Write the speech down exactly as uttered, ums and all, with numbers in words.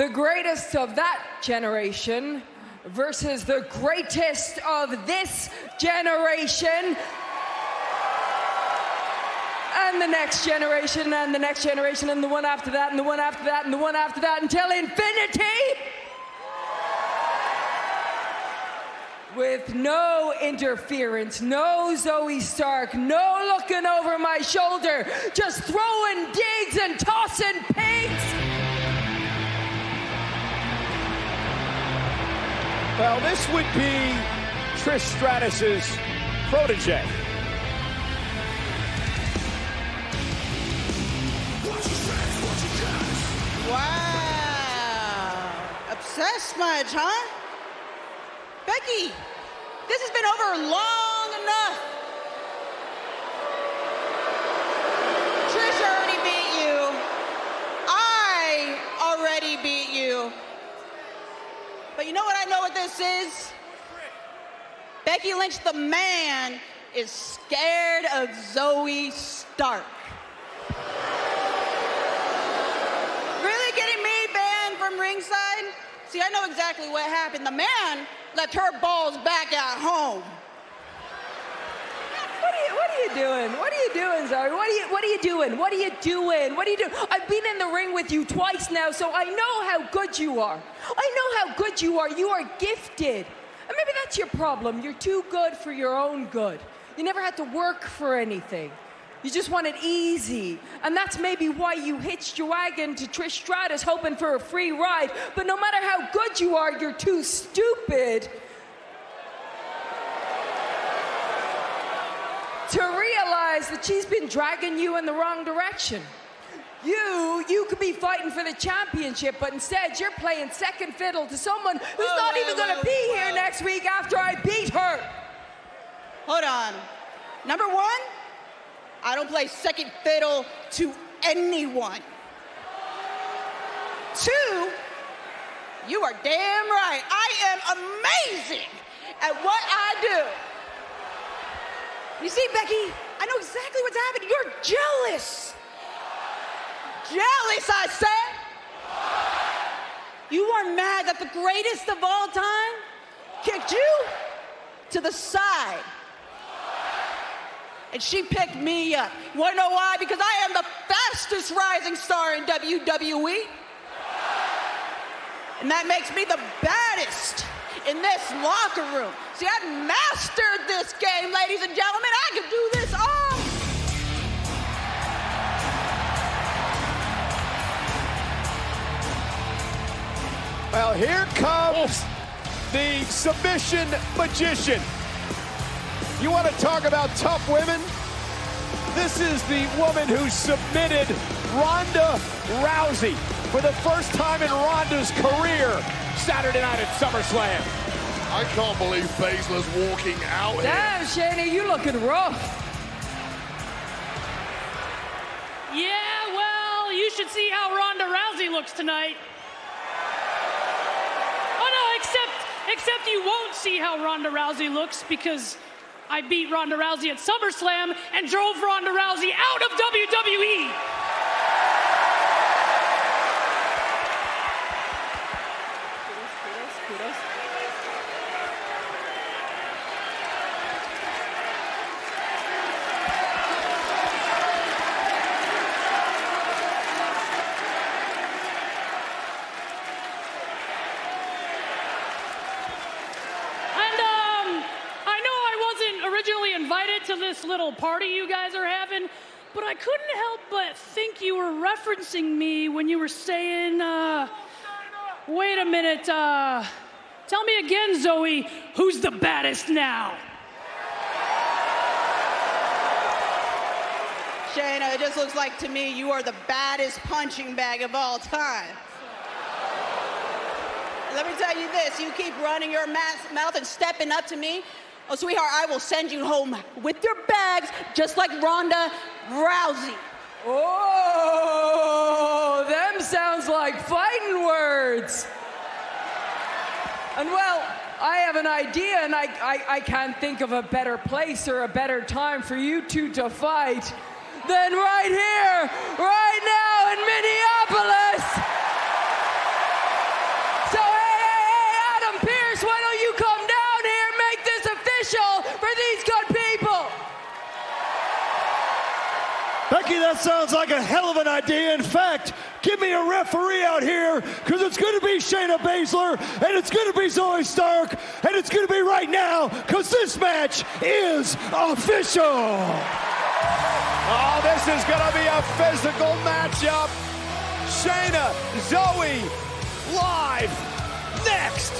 the greatest of that generation versus the greatest of this generation. And the next generation, and the next generation, and the one after that, and the one after that, and the one after that, until infinity! With no interference, no Zoe Stark, no looking over my shoulder, just throwing digs and tossing pigs! Well, this would be Trish Stratus's protege. Obsessed much, huh? Becky, this has been over long enough. Trish already beat you. I already beat you. But you know what? I know what this is. Becky Lynch, the man, is scared of Zoe Stark. Really getting me banned from ringside? See, I know exactly what happened. The man left her balls back at home. What are you, what are you doing? What are you doing, Zoe? What are you, what are you doing? What are you doing? What are you doing? I've been in the ring with you twice now, so I know how good you are. I know how good you are. You are gifted. And maybe that's your problem. You're too good for your own good. You never had to work for anything. You just want it easy. And that's maybe why you hitched your wagon to Trish Stratus, hoping for a free ride. But no matter how good you are, you're too stupid to realize that she's been dragging you in the wrong direction. You, you could be fighting for the championship, but instead you're playing second fiddle to someone who's whoa, not whoa, even whoa, gonna be whoa. here next week after I beat her. Hold on. Number one, I don't play second fiddle to anyone. Two, you are damn right. I am amazing at what I do. You see, Becky, I know exactly what's happening. You're jealous. Jealous, I said. You are mad that the greatest of all time kicked you to the side. And she picked me up. You wanna know why? Because I am the fastest rising star in W W E. And that makes me the baddest in this locker room. See, I've mastered this game, ladies and gentlemen. I can do this all. Well, here comes the submission magician. You want to talk about tough women? This is the woman who submitted Ronda Rousey for the first time in Ronda's career Saturday night at SummerSlam. I can't believe Baszler's walking out. Damn, Shayna, you looking rough. Yeah, well, you should see how Ronda Rousey looks tonight. Oh, no, except, except you won't see how Ronda Rousey looks, because I beat Ronda Rousey at SummerSlam and drove Ronda Rousey out of W W E. Kudos, kudos, kudos. This little party you guys are having, but I couldn't help but think you were referencing me when you were saying, uh, wait a minute, uh, tell me again, Zoe, who's the baddest now? Shayna, it just looks like to me you are the baddest punching bag of all time. Let me tell you this, you keep running your mouth and stepping up to me, oh, sweetheart, I will send you home with your bags, just like Ronda Rousey. Oh, them sounds like fighting words. And, well, I have an idea, and I, I, I can't think of a better place or a better time for you two to fight than right here, right now in Minneapolis. Becky, that sounds like a hell of an idea. In fact, give me a referee out here, because it's going to be Shayna Baszler, and it's going to be Zoe Stark, and it's going to be right now, because this match is official. Oh, this is going to be a physical matchup. Shayna, Zoe, live, next.